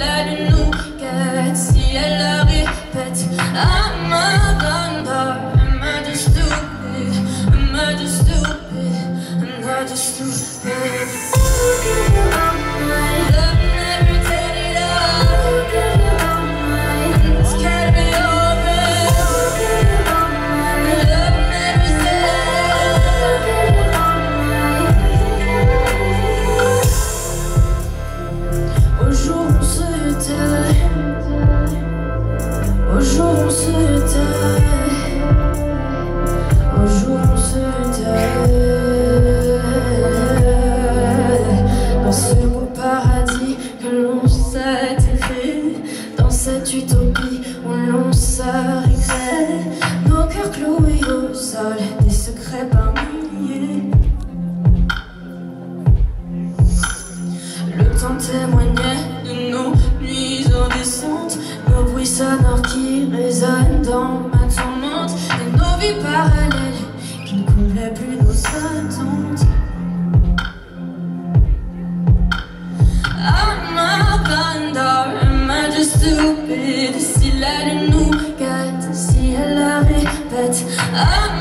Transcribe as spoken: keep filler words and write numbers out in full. la lune nous guette, si elle le répète. I'm a gun dog, I'm not just stupid, I'm not just stupid, I'm not just stupid. My love never tell it all. My hands carry me over. My love never said. Au jour où on se tait, au jour où on se tait, au jour où on se tait, dans ce beau paradis que l'on s'est écrit, dans cette utopie où l'on se récrète, nos cœurs cloués au sol, des secrets par milliers. Le temps témoignait de nos nuits indécentes, nos bruits sonores qui résonnent dans ma tourmente, et nos vies parallèles qui ne comblaient plus nos attentes. I'm a gun dog, am I just stupid? Si la lune nous guette, si elle la répète. I'm